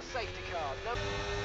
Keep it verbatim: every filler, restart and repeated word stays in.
start safety car. No